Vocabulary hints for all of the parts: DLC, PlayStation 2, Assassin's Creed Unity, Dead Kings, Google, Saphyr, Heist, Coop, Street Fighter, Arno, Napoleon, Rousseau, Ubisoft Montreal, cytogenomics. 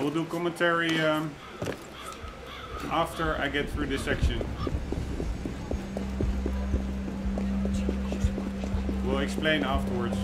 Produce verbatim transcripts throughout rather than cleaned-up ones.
I will do commentary um, after I get through this section. We'll explain afterwards.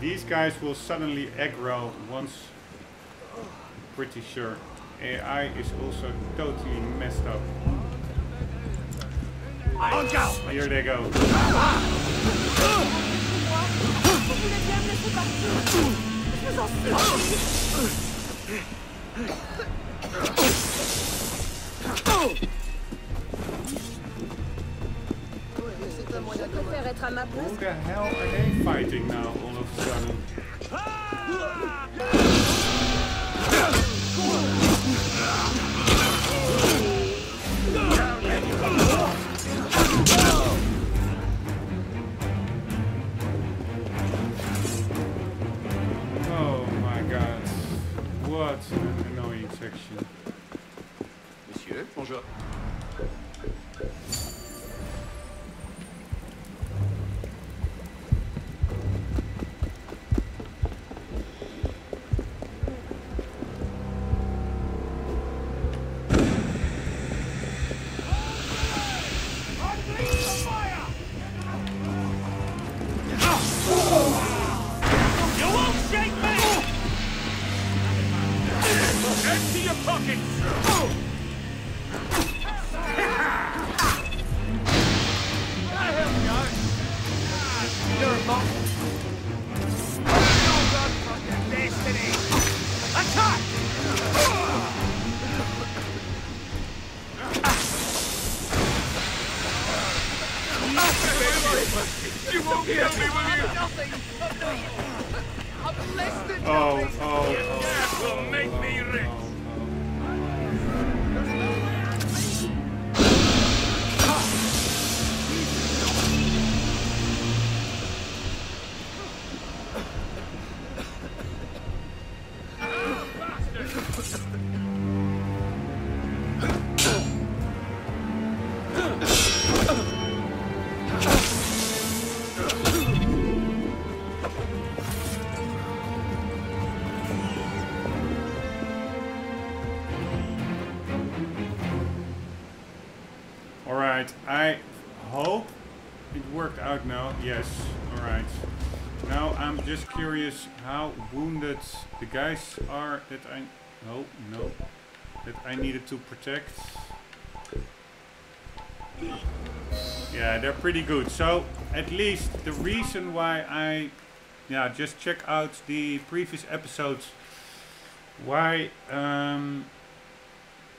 These guys will suddenly aggro once, pretty sure. A I is also totally messed up. Here they go. Who the hell are they fighting now? Sudden. Oh my God, what an annoying section. Monsieur, bonjour. The guys are that I no no that I needed to protect. Yeah, they're pretty good. So at least the reason why I yeah just check out the previous episodes Why um,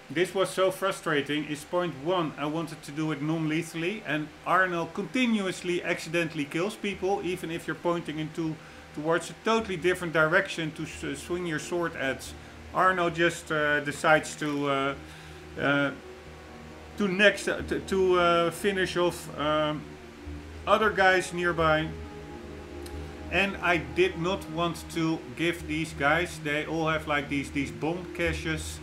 this was so frustrating is point one, I wanted to do it non-lethally, and Arno continuously accidentally kills people, even if you're pointing into towards a totally different direction to swing your sword at. Arno just uh, decides to uh, uh, to next uh, to, to uh, finish off um, other guys nearby. And I did not want to give these guys, they all have like these, these bomb caches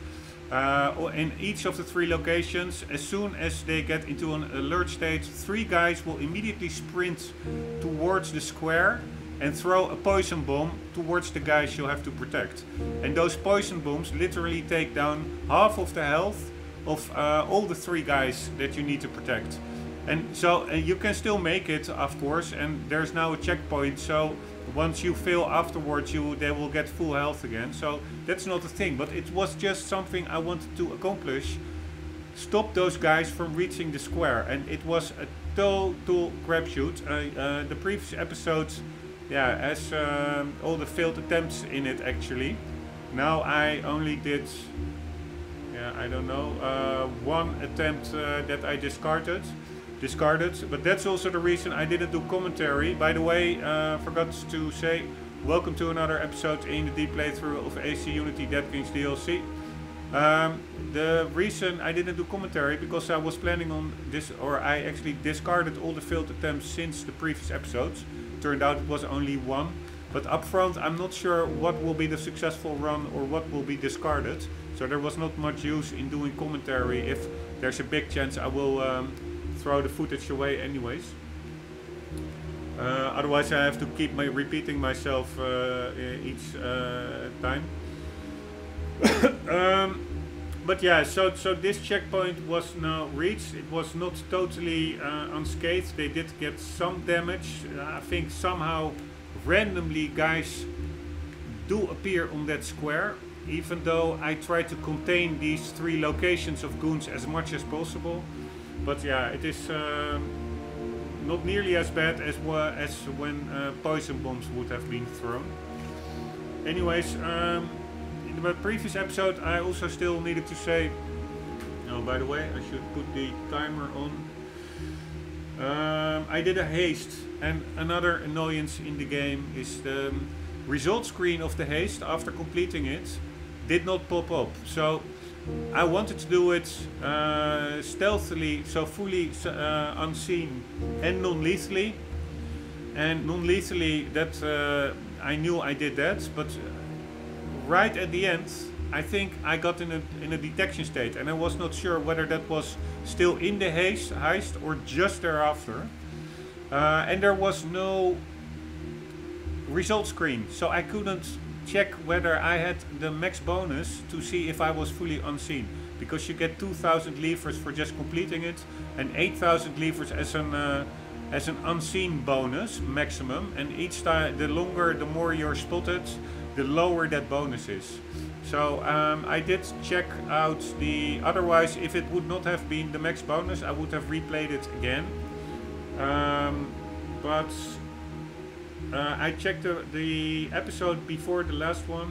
uh, in each of the three locations. As soon as they get into an alert state, three guys will immediately sprint towards the square and throw a poison bomb towards the guys you have to protect. And those poison bombs literally take down half of the health of uh, all the three guys that you need to protect. And so and you can still make it, of course, and there's now a checkpoint, so once you fail afterwards, you they will get full health again, so that's not a thing. But it was just something I wanted to accomplish, stop those guys from reaching the square, and it was a total crapshoot. Uh, uh, the previous episodes, yeah, has um, all the failed attempts in it actually. Now I only did, yeah, I don't know, uh, one attempt uh, that I discarded. discarded but that's also the reason I didn't do commentary. By the way, uh, forgot to say welcome to another episode in the deep playthrough of A C Unity Dead Kings D L C. Um, the reason I didn't do commentary because I was planning on this, or I actually discarded all the failed attempts since the previous episodes. Turned out it was only one, but up front I'm not sure what will be the successful run or what will be discarded, so there was not much use in doing commentary. If there's a big chance I will um, throw the footage away anyways. Uh, otherwise I have to keep my repeating myself uh, each uh, time. um, but yeah, so, so this checkpoint was now reached. It was not totally uh, unscathed. They did get some damage. I think somehow randomly guys do appear on that square, even though I try to contain these three locations of goons as much as possible. But yeah, it is uh, not nearly as bad as, as when uh, poison bombs would have been thrown. Anyways, um, in my previous episode I also still needed to say... Oh, by the way, I should put the timer on. Um, I did a haste, and another annoyance in the game is the result screen of the haste after completing it did not pop up. So I wanted to do it uh, stealthily, so fully uh, unseen and non-lethally. And non-lethally, that uh, I knew I did that, but right at the end, I think I got in a in a detection state, and I was not sure whether that was still in the haste, heist or just thereafter. Uh, and there was no result screen, so I couldn't check whether I had the max bonus to see if I was fully unseen, because you get two thousand levers for just completing it and eight thousand levers as an uh, as an unseen bonus maximum, and each time the longer the more you're spotted, the lower that bonus is. So um, I did check out the, otherwise if it would not have been the max bonus I would have replayed it again. Um, but Uh, I checked the, the episode before the last one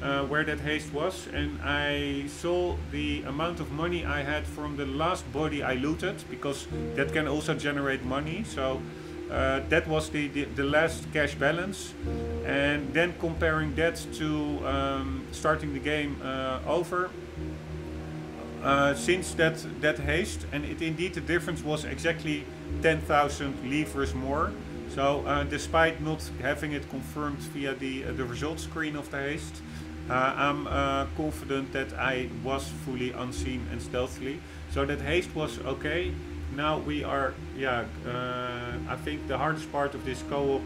uh, where that haste was, and I saw the amount of money I had from the last body I looted, because that can also generate money. So uh, that was the, the, the last cash balance, and then comparing that to um, starting the game uh, over uh, since that, that haste, and it indeed the difference was exactly ten thousand livres more. So uh, despite not having it confirmed via the, uh, the result screen of the haste, uh, I'm uh, confident that I was fully unseen and stealthily. So that haste was okay. Now we are, yeah, uh, I think the hardest part of this co-op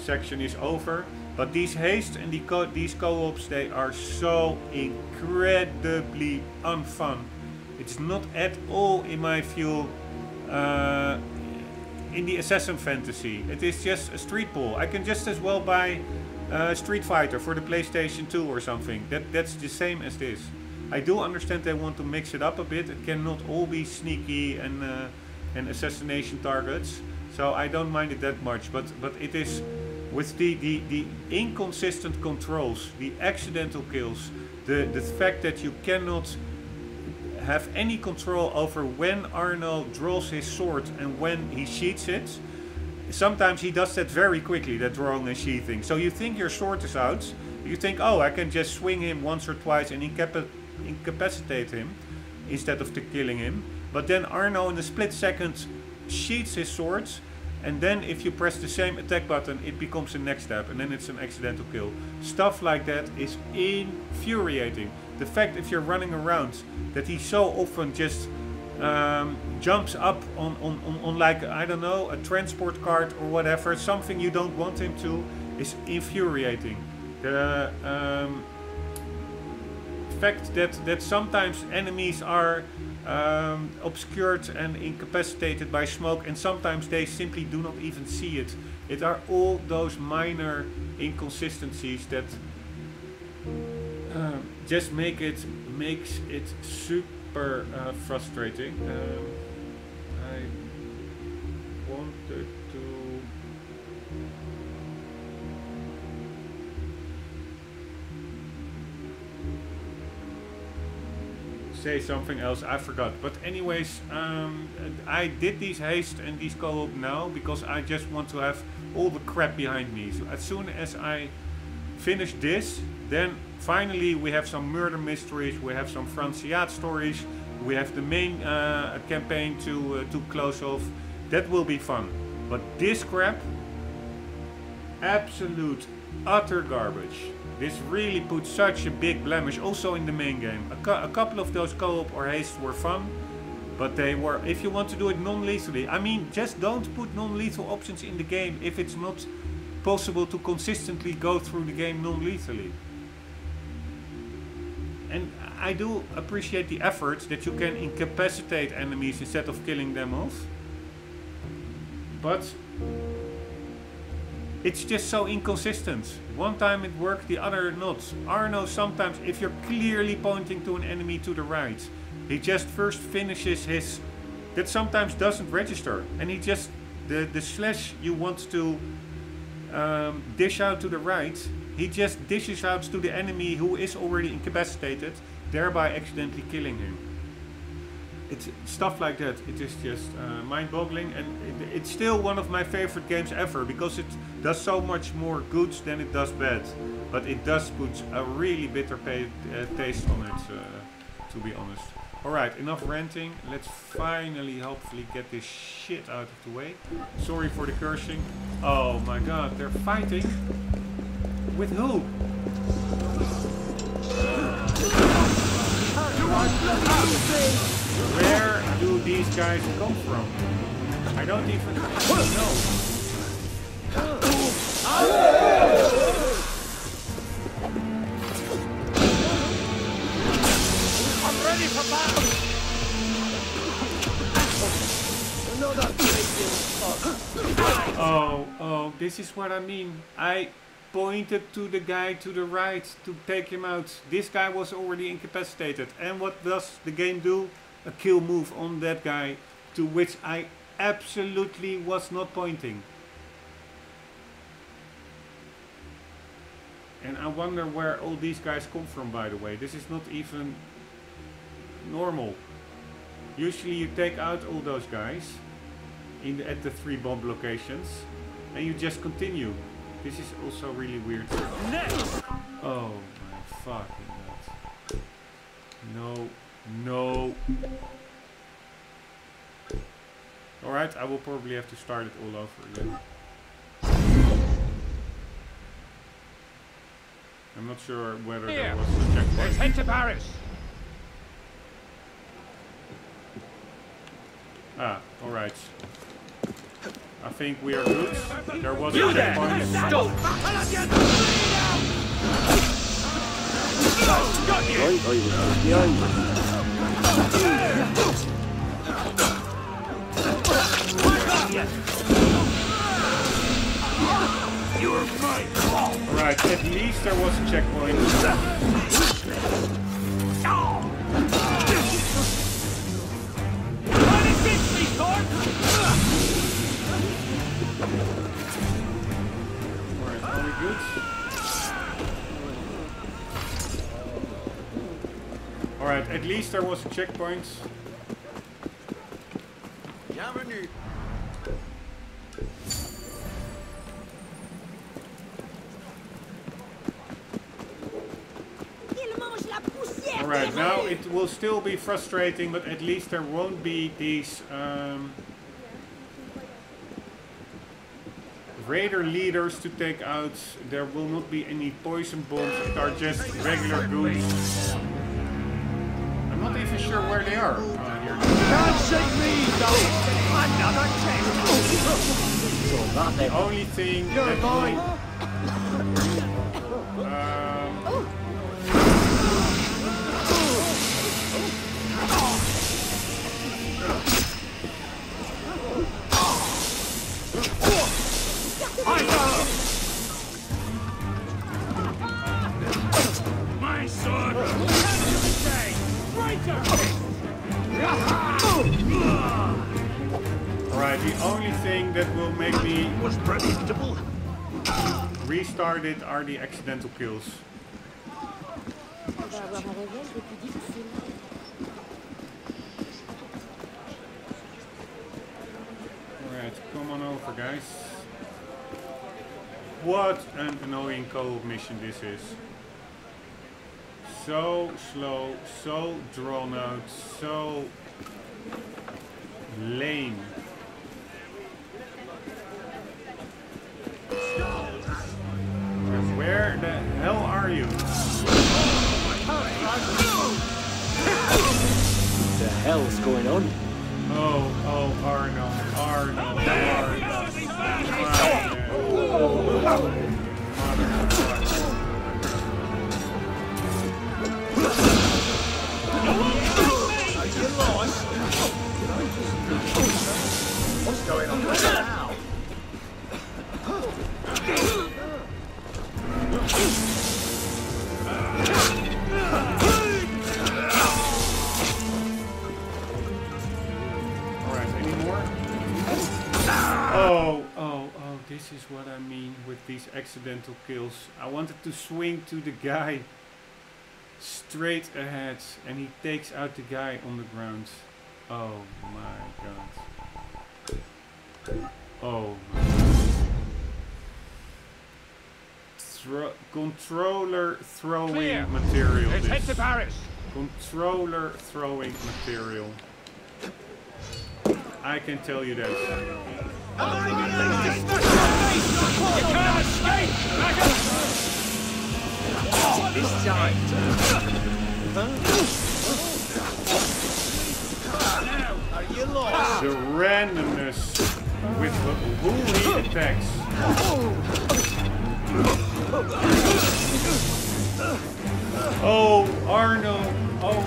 section is over. But these hastes and the co these co-ops, they are so incredibly unfun. It's not at all, in my view, uh, in the assassin fantasy. It is just a street pool. I can just as well buy uh, Street Fighter for the PlayStation two or something. That that's the same as this. I do understand they want to mix it up a bit. It cannot all be sneaky and uh, and assassination targets. So I don't mind it that much. But but it is with the, the, the inconsistent controls, the accidental kills, the, the fact that you cannot have any control over when Arno draws his sword and when he sheaths it. Sometimes he does that very quickly, that drawing and sheathing. So you think your sword is out, you think, oh, I can just swing him once or twice and incapac incapacitate him instead of to killing him. But then Arno in a split second sheaths his sword, and then if you press the same attack button it becomes the next step, and then it's an accidental kill. Stuff like that is infuriating. The fact if you're running around that he so often just um, jumps up on, on, on, on like, I don't know, a transport cart or whatever, something you don't want him to, is infuriating. The um, fact that, that sometimes enemies are Um, obscured and incapacitated by smoke, and sometimes they simply do not even see it. It are all those minor inconsistencies that uh, just make it makes it super uh, frustrating. Um, I wanted to. Say something else, I forgot. But anyways, um, I did these haste and these co-op now because I just want to have all the crap behind me. So as soon as I finish this, then finally we have some murder mysteries, we have some Franciate stories, we have the main uh, campaign to, uh, to close off. That will be fun. But this crap, absolute utter garbage. This really put such a big blemish also in the main game. A, cu a couple of those co-op or hastes were fun, but they were, if you want to do it non-lethally, I mean, just don't put non-lethal options in the game if it's not possible to consistently go through the game non-lethally. And I do appreciate the efforts that you can incapacitate enemies instead of killing them off, but it's just so inconsistent. One time it worked, the other not. Arno sometimes, if you're clearly pointing to an enemy to the right, he just first finishes his... That sometimes doesn't register. And he just... The, the slash you want to um, dish out to the right, he just dishes out to the enemy who is already incapacitated, thereby accidentally killing him. It's stuff like that. It is just uh, mind-boggling, and it, it's still one of my favorite games ever because it does so much more good than it does bad. But it does put a really bitter pay, uh, taste on it, uh, to be honest. All right, enough ranting. Let's finally, hopefully, get this shit out of the way. Sorry for the cursing. Oh my God, they're fighting with who? Ah. Where do these guys come from? I don't even know. I'm ready for battle! Oh, oh, this is what I mean. I pointed to the guy to the right to take him out. This guy was already incapacitated. And what does the game do? A kill move on that guy, to which I absolutely was not pointing. And I wonder where all these guys come from, by the way. This is not even normal. Usually you take out all those guys in the, at the three bomb locations and you just continue. This is also really weird. Oh my fucking God. No. No. Alright, I will probably have to start it all over again. I'm not sure whether there was a checkpoint. Let's head to Paris. Ah, alright. I think we are good. There was a checkpoint. Stop! Alright, at least there was a checkpoint. good. Alright, at least there was a checkpoint. Bienvenue! Alright, now it will still be frustrating, but at least there won't be these um, raider leaders to take out. There will not be any poison bombs that are just regular goons. I'm not even sure where they are. Uh, here. Can't shake me, though. Another chance. The only thing that will, um, my sword! Alright, the only thing that will make me was predictable. Restart it are the accidental kills. Alright, come on over, guys. What an annoying co-op mission this is. So slow, so drawn out, so lame. Where the hell are you? What the hell's going on? Oh, oh, Arno, Arno, Arno. Arno. What's going on right now? Alright, any more? Oh, oh, oh, this is what I mean with these accidental kills. I wanted to swing to the guy straight ahead, and he takes out the guy on the ground. Oh my god. Oh. Thro controller throwing Clear. material. Let's head to Paris. Controller throwing material. I can tell you that. You can't escape! This time. The randomness with who he attacks. Oh, Arno. Oh,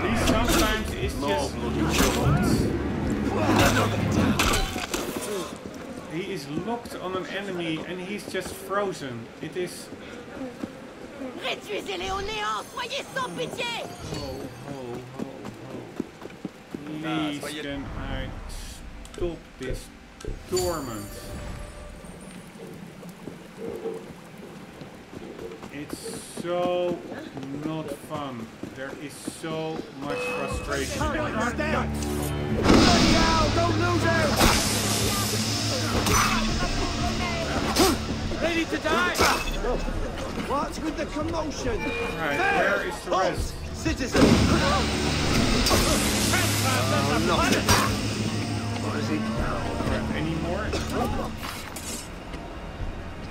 he sometimes is just. He is locked on an enemy and he's just frozen. It is. Réduisez-les au néant, soyez sans pitié! Please can I stop this torment? It's so not fun. There is so much frustration. Don't lose it! Ready to die? What's with the commotion? Right, where is the rest? Citizen! Uh, no. What is it? Uh, any more?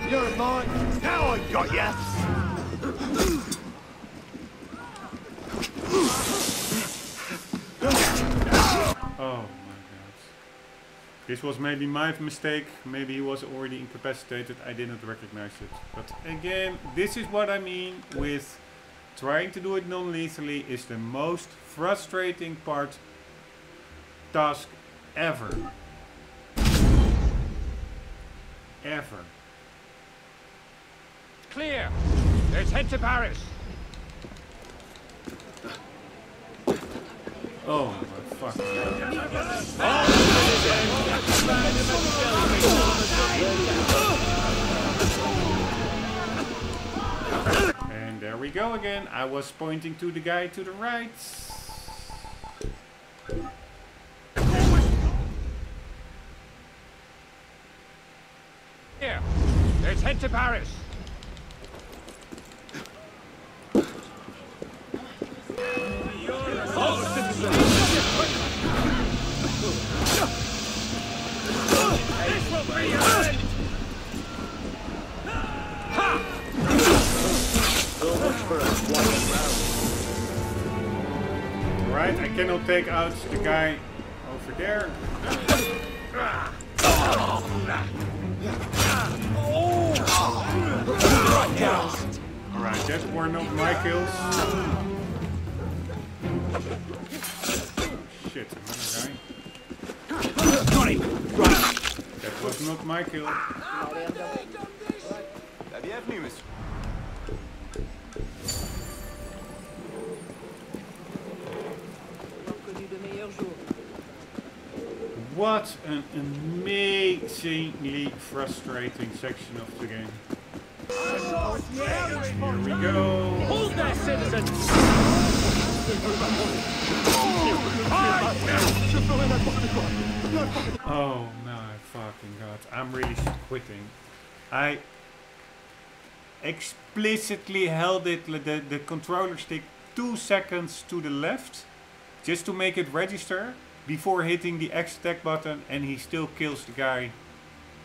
You're mine. Now I got ya. Oh my god. This was maybe my mistake. Maybe he was already incapacitated. I didn't recognize it. But again, this is what I mean with trying to do it non-lethally is the most frustrating part task ever. Ever. Clear! Let's head to Paris! Oh my fuck. Oh. we go again. I was pointing to the guy to the right. Here, let's head to Paris. Right, I cannot take out the guy over there. Alright, that's one of my kills. Shit, another guy. Got him! Right. That was not my kill. La bienvenue, monsieur. What an amazingly frustrating section of the game. Here we go. Hold that, citizen! Oh my fucking god. I'm really quitting. I explicitly held it, the, the controller stick, two seconds to the left just to make it register before hitting the X attack button, and he still kills the guy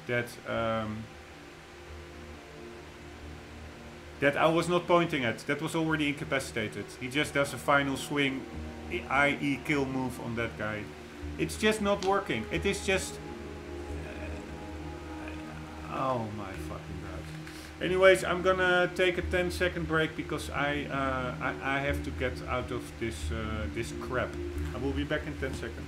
that um, that I was not pointing at, that was already incapacitated. He just does a final swing, that is kill move on that guy. It's just not working. It is just uh, oh my fucking god. Anyways, I'm gonna take a ten second break because I uh, I, I have to get out of this uh, this crap. I will be back in ten seconds.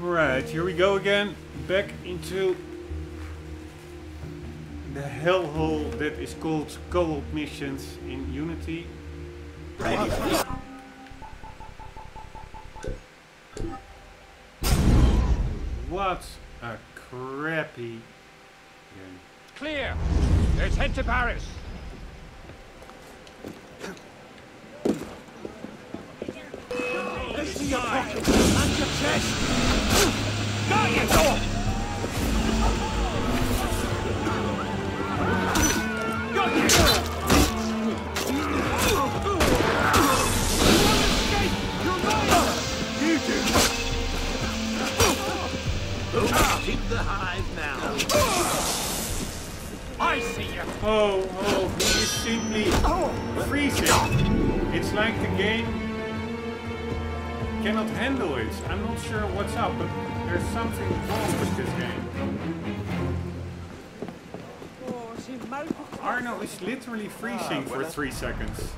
Right, here we go again, back into the hellhole that is called co-op missions in Unity. Ready. What a crappy game. Clear! Let's head to Paris! This is your pocket and your chest! Keep the hive now. I see you. Oh, oh, he is simply freezing. It's like the game cannot handle it. I'm not sure what's up, but there's something wrong with this game. Arno is literally freezing for three seconds.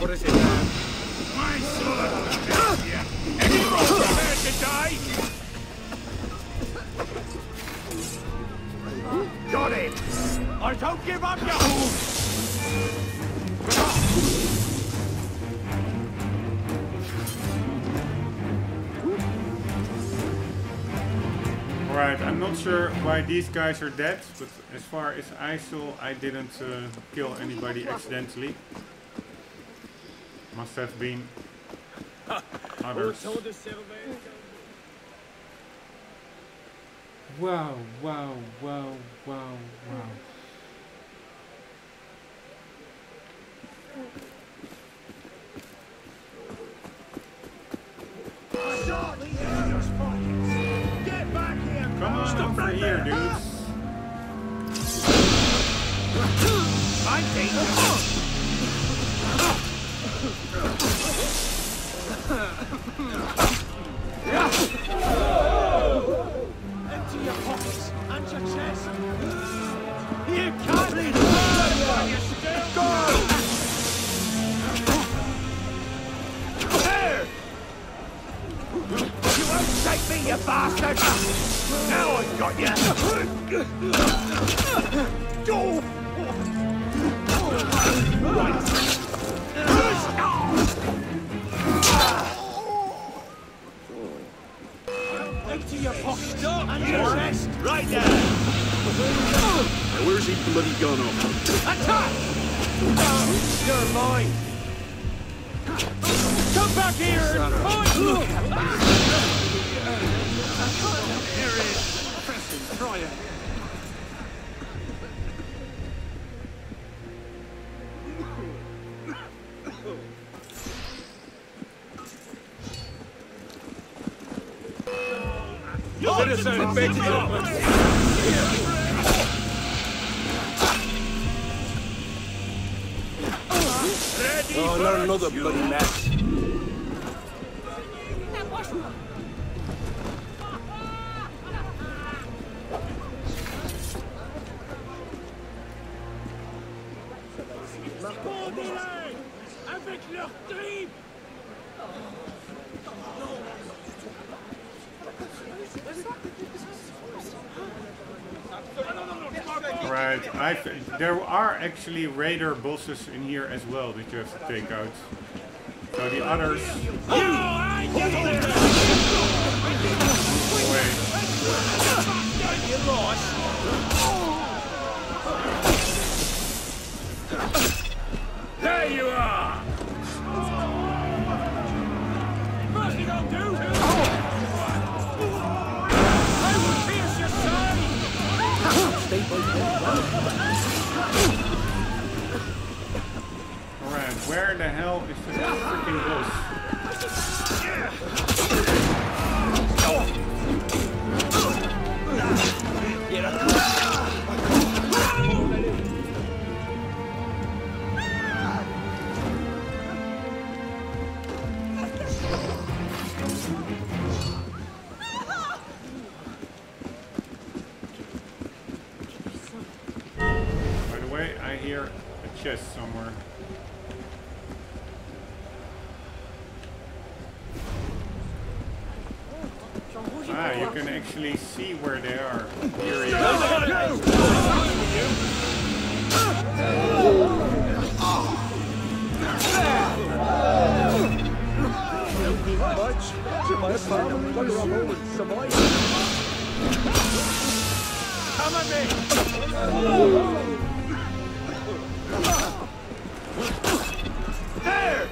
What is it, man? My sword! Yeah. Anyone prepared to die? Got it! I don't give up your hope! Alright, I'm not sure why these guys are dead, but as far as I saw, I didn't uh, kill anybody accidentally. Must have been others. Wow, wow, wow, wow, wow. Get back here! Come on, stop over here, dudes. I think. Empty your pockets and your chest. You can't be still there. You won't take me, you bastard. Now I've got you. Right. Into your pocket and your chest right there. Now where's he bloody gone off? Attack! You're mine. Come back here and fight! Look! Here it is. Pressing, try it. This is a big deal. Oh, not another bloody match. Right, I've, there are actually radar bosses in here as well that you have to take out. So the others... Oh, I get it! Wait. There you are! First you don't do! I will pierce your side! Alright, where the hell is the freaking ghost? I hear a chest somewhere. Ah, you can actually see where they are. Here he is. Come at me! There!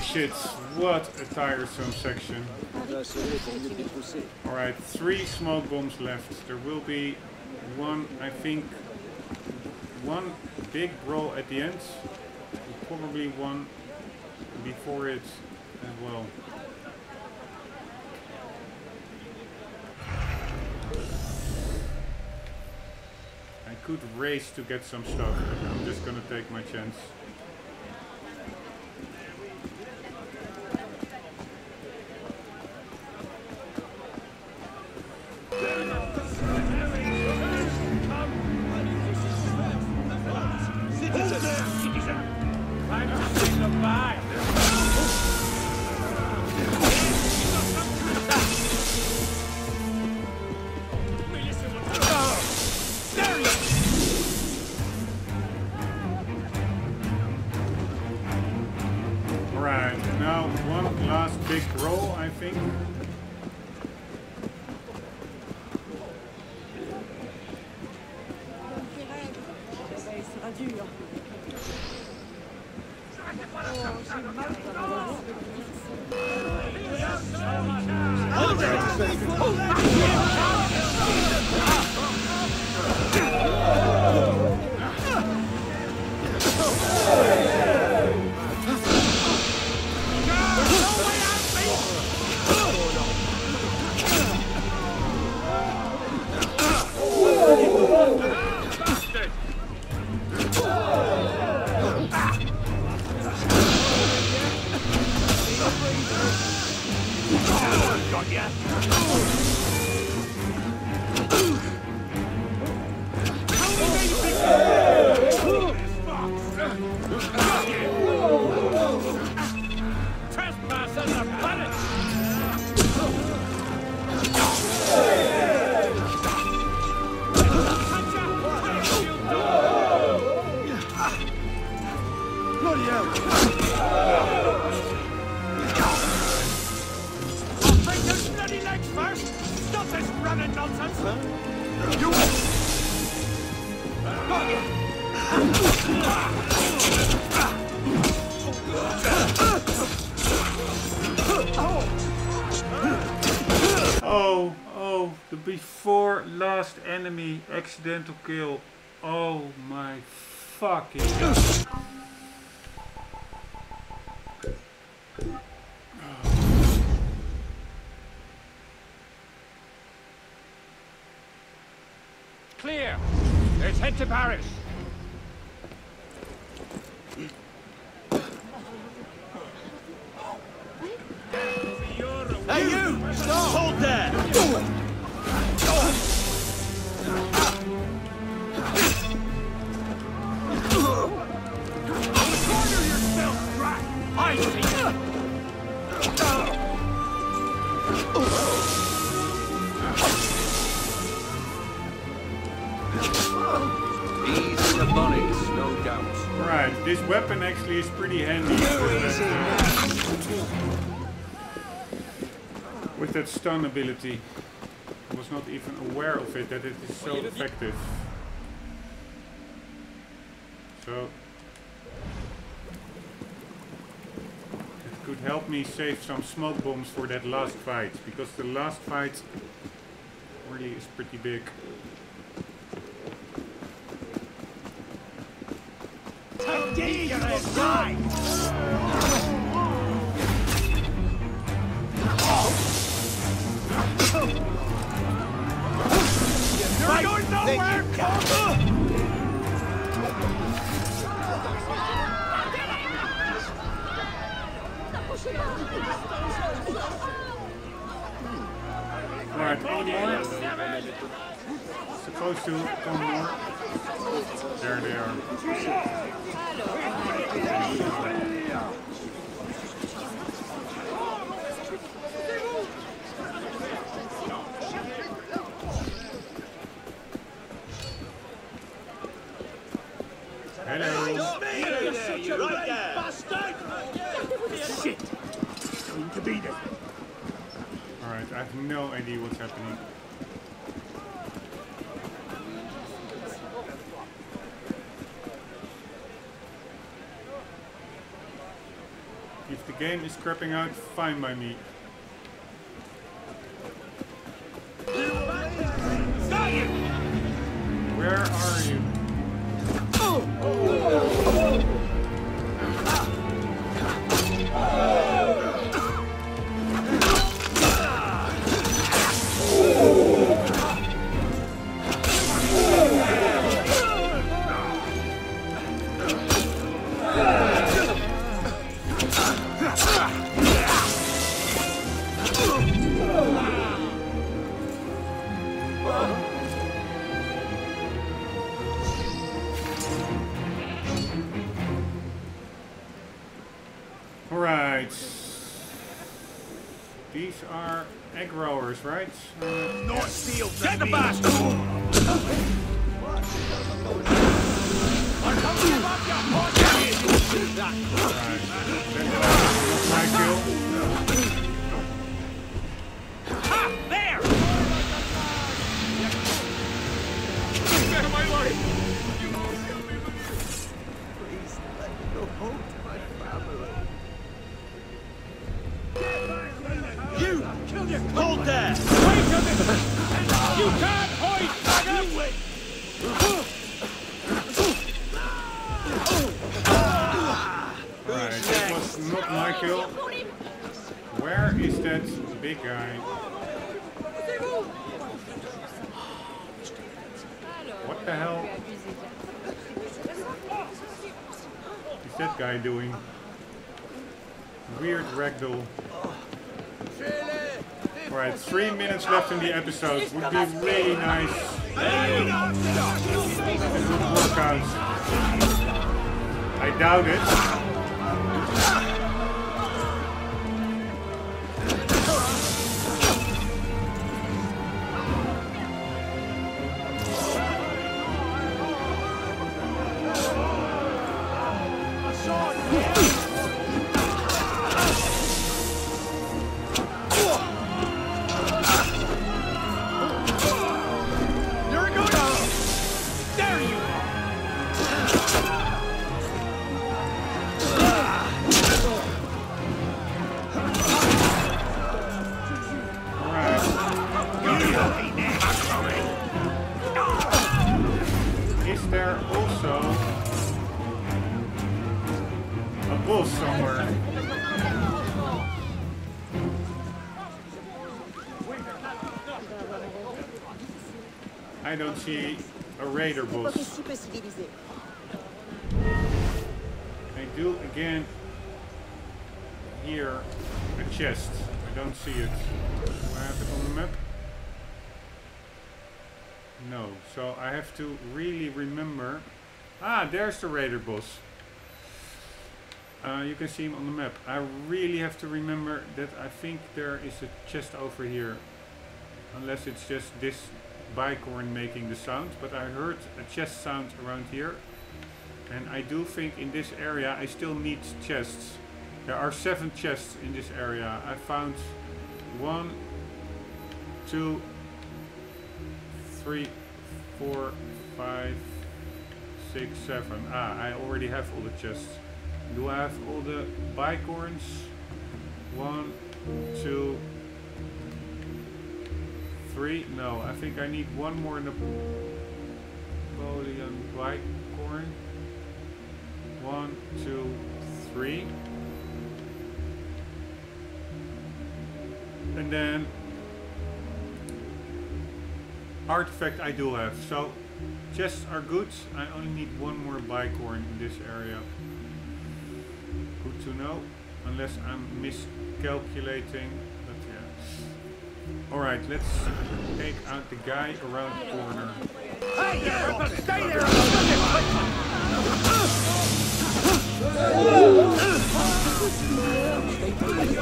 Shit, what a tiresome section. Alright, three smoke bombs left. There will be one, I think, one big brawl at the end. Probably one before it as well. I could race to get some stuff, but I'm just gonna take my chance. Accidental kill. Oh my fucking God. Clear. Let's head to Paris. Hey you! Stop. Hold there! Right, this weapon actually is pretty handy with that stun ability. I was not even aware of it, that it is so effective. So it could help me save some smoke bombs for that last fight, because the last fight really is pretty big. Dangerous guy! You're going nowhere! Alright, anymore? Supposed to come more. There they are. Hello. You're such a right bastard. Shit. Going to be there. All right, I have no idea what's happening. Game is crapping out fine by me. Where are you? Oh. Oh. Alright. These are egg rollers, right? Uh, North Steel, get the bastard! Ha! There! Get out of my life! Hold that! Wait a minute! You can't hoist, bugger! Alright, that was not my kill. Where is that big guy? What the hell is that guy doing? Weird ragdoll. Alright, three minutes left in the episode. Would be really nice if it would work out. I doubt it. I don't see a raider boss. I do again hear a chest. I don't see it. Do I have it on the map? No. So I have to really remember. Ah, there's the raider boss. Uh, you can see him on the map. I really have to remember that I think there is a chest over here. Unless it's just this bicorn making the sound, but I heard a chest sound around here, and I do think in this area I still need chests. There are seven chests in this area. I found one, two, three, four, five, six, seven. Ah, I already have all the chests. Do I have all the bicorns? One, two, three? No, I think I need one more Napoleon bicorn. One, two, three. And then artifact I do have. So chests are good. I only need one more bicorn in this area. Good to know. Unless I'm miscalculating. But yeah. Alright, let's take out the guy around the corner. Hey, yeah, stay there!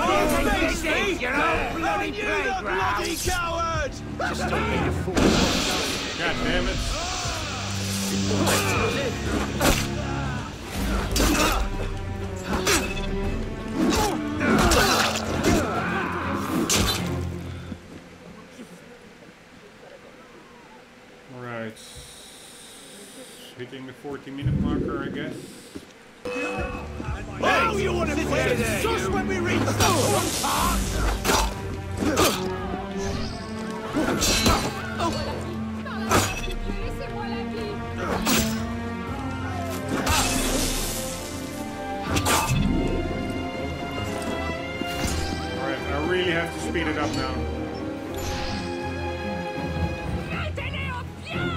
Oh, stay, stay, you know, bloody playground! Bloody coward! Just don't be a fool. God damn it! Alright, hitting the forty minute marker, I guess. Oh, you want to play there, just you. When we reach the oh. Park! Alright, I really have to speed it up now.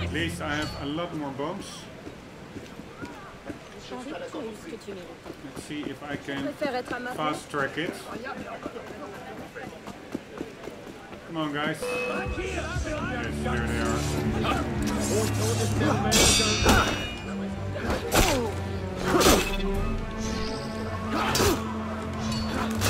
At least I have a lot more bombs. Let's see if I can fast track it. Come on, guys. Yes, there they are.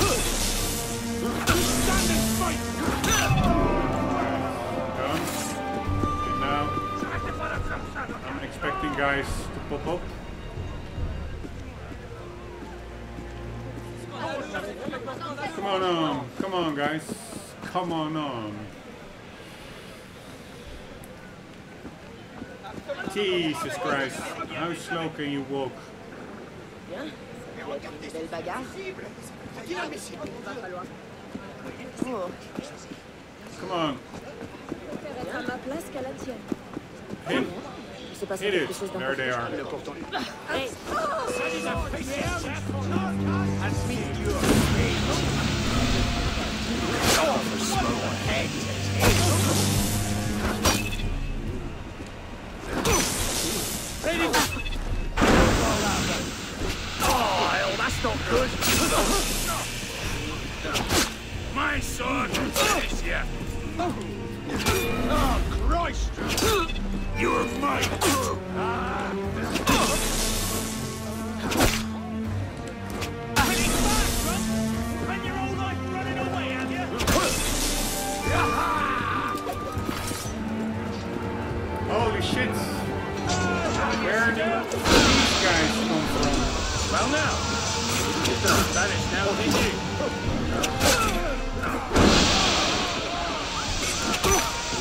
Come on, guys. Come on on. Jesus Christ. How slow can you walk? Come on. Hit. Hit it. There they are. Oh, hell, that's not good. My sword can finish you. Oh, Christ. You're mine. Ah. Holy shit! Where do these guys come from? Well now, it's not Spanish now, did you?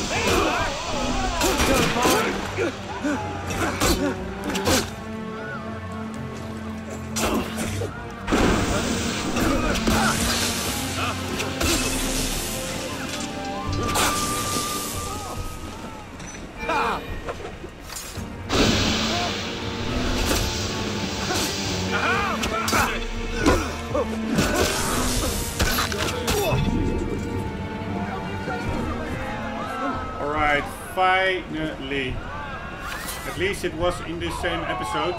There you are! Come on! Ah! All right, finally. At least it was in the same episode.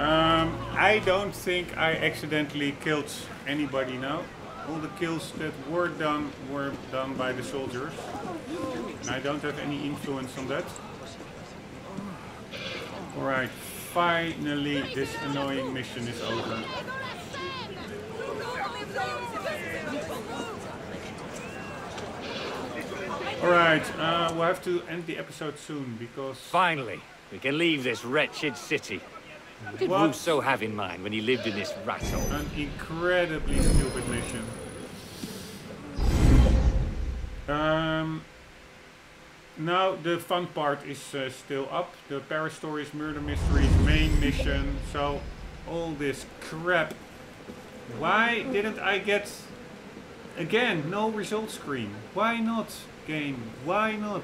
Um, I don't think I accidentally killed anybody now. All the kills that were done were done by the soldiers. And I don't have any influence on that. Alright, finally this annoying mission is over. Alright, uh, we'll have to end the episode soon because... Finally, we can leave this wretched city. What did Rousseau have in mind when he lived in this rat hole? An incredibly stupid mission. Um, now the fun part is uh, still up. The Parastories Murder Mysteries main mission. So all this crap. Why didn't I get, again, no result screen? Why not, game? Why not?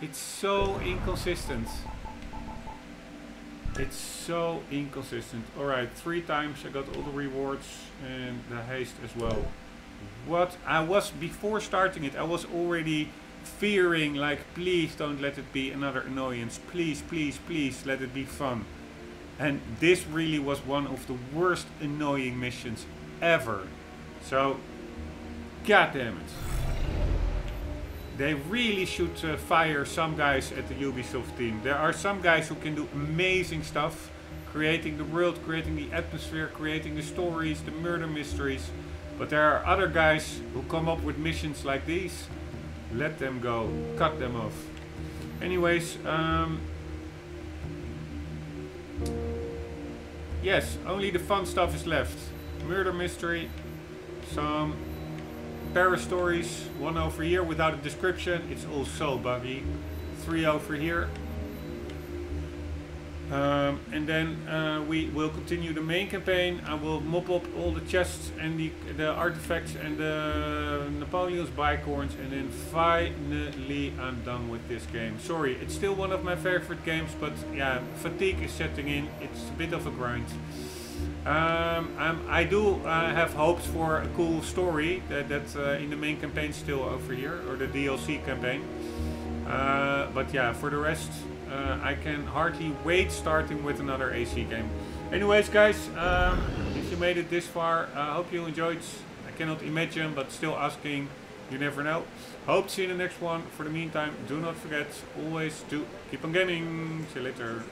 It's so inconsistent. It's so inconsistent. Alright, three times I got all the rewards and the haste as well. What I was, before starting it, I was already fearing, like, please don't let it be another annoyance. Please, please, please let it be fun. And this really was one of the worst annoying missions ever. So, goddammit. They really should uh, fire some guys at the Ubisoft team. There are some guys who can do amazing stuff. Creating the world, creating the atmosphere, creating the stories, the murder mysteries. But there are other guys who come up with missions like these. Let them go. Cut them off. Anyways, um... yes, only the fun stuff is left. Murder mystery. Some... Parastories, one over here without a description, it's all so buggy. Three over here. Um, and then uh, we will continue the main campaign. I will mop up all the chests and the, the artifacts and the Napoleon's bicorns. And then finally I'm done with this game. Sorry, it's still one of my favorite games, but yeah, fatigue is setting in. It's a bit of a grind. Um, I'm, I do uh, have hopes for a cool story that, that uh, in the main campaign still over here, or the D L C campaign. Uh, but yeah, for the rest, uh, I can hardly wait starting with another A C game. Anyways guys, um, if you made it this far, I uh, hope you enjoyed. I cannot imagine, but still asking, you never know. Hope to see you in the next one. For the meantime, do not forget, always to keep on gaming. See you later.